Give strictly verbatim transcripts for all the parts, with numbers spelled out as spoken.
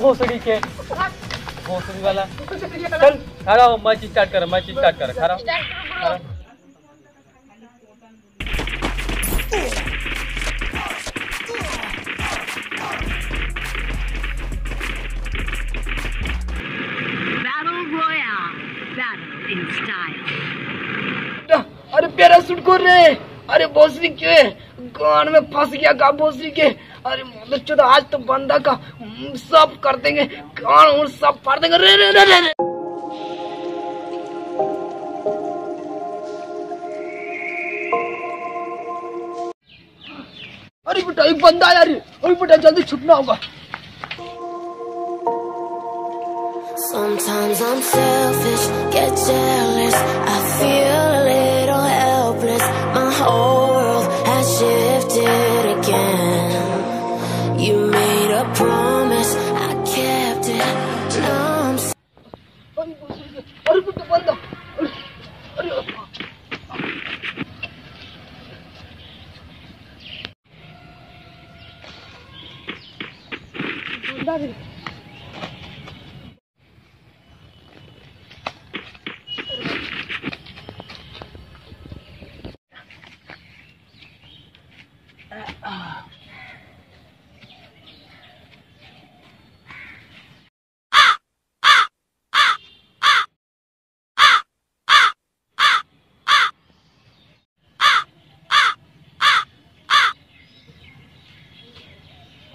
भोसड़ी के भोसड़ी वाला चल खड़ा हो, मैच स्टार्ट कर, मैच स्टार्ट कर, खड़ा अरे पैराशूट कर रहे, अरे भोसड़ी के कान में फंस गया का भोसड़ी के, अरे मतलब चलो आज तो बंदा का सब कर देंगे, कान और सब फाड़ देंगे। रे रे रे रे अरे बेटा एक बंदा आया रे, अरे बेटा जल्दी छुपना होगा। Sometimes I'm selfish, get jealous, I feel a little helpless, my whole world has shifted again. You made a promise, I kept it. Now I'm अरे बेटा बंदा, अरे बंदा रे,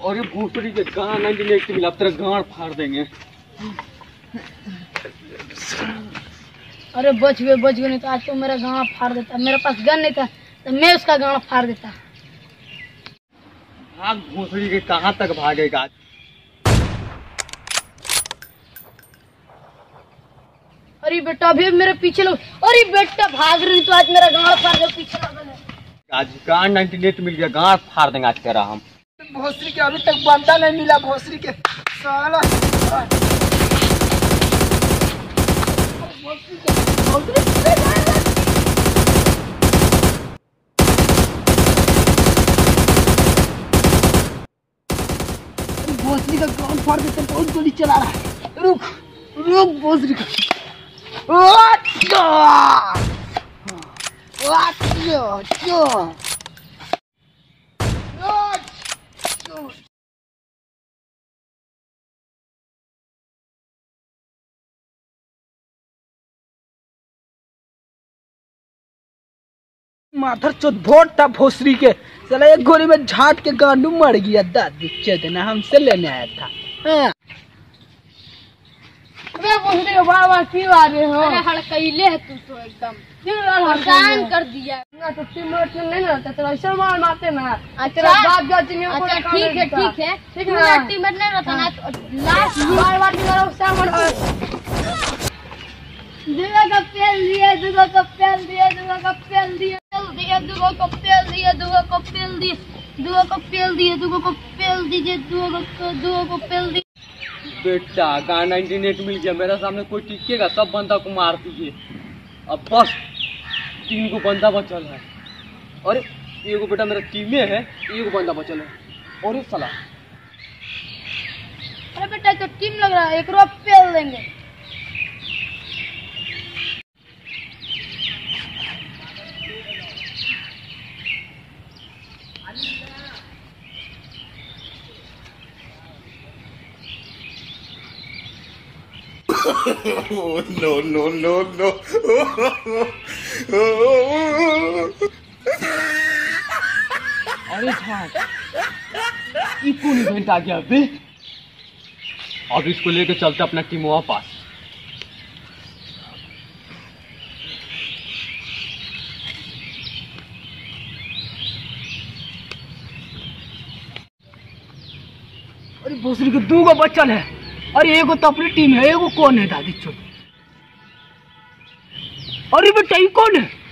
और ये भोसड़ी के गान मिला तेरा गान फाड़ देंगे। अरे बच गए बच गए, नहीं तो आज तो मेरा गान फाड़ देता। मेरे पास गन नहीं था तो मैं उसका गान फाड़ देता। भाग भोसड़ी के, कहाँ तक भागेगा? अरे बेटा अभी मेरे पीछे लोग, अरे बेटा भाग रही तो आज मेरा गान फाड़ दे। पीछे आज गान नाइनटी एट मिल गया, गान फाड़ देंगे आज तेरा हम। भोसड़ी के अभी तक बंदा नहीं मिला, भोसड़ी के साला भोसड़ी के भोसड़ी के भोसड़ी का गांव फाड़ देते। बहुत गोली चला रहा है, रुक रुक भोसड़ी का वाट माथर चोट भोट था भोसड़ी के, चला एक गोली में झाट के गांडू मर गया। दादी चेतना हमसे लेने आया था। हाँ। बाबा क्यों आ रहे हो? हड़कैले है तू तो एकदम कर दिया ना, तो तीन मिनट में नहीं ना रहता। तेरा ऐसे मार मारते ना, तेरा बाप जाती है। ठीक है ठीक है, तीन मिनट नहीं रहता ना, लास्ट बार बार उससे दूगो का पेल दिया, दूगो का पेल दिया, दूगो का पेल दिया, दूगो का पेल दिया, दूगो का पेल दिया, दूगो का पेल दिया, दूगो का पेल दिया, दूगो का दूगो को पेल दिया। बेटा गाना इंटरनेट मिल गया, मेरा सामने कोई टिकेगा सब बंदा को मार दीजिए। अब बस तीन को बंदा बचल है, अरे एगो बेटा मेरा टीमे है, एगो बंदा बचल है। और साला अरे बेटा तो टीम लग रहा है, एक रो पेल देंगे। Oh, no, no, no, no. अरे इवेंट आ गया अभी, अब इसको लेके चलते अपना टीम वापस। अरे भोसड़ी के दूगो बच्चन है, अरे एगो तो अपनी टीम है, एगो कौन है दादी छोड़? अरे बेटा कौन है?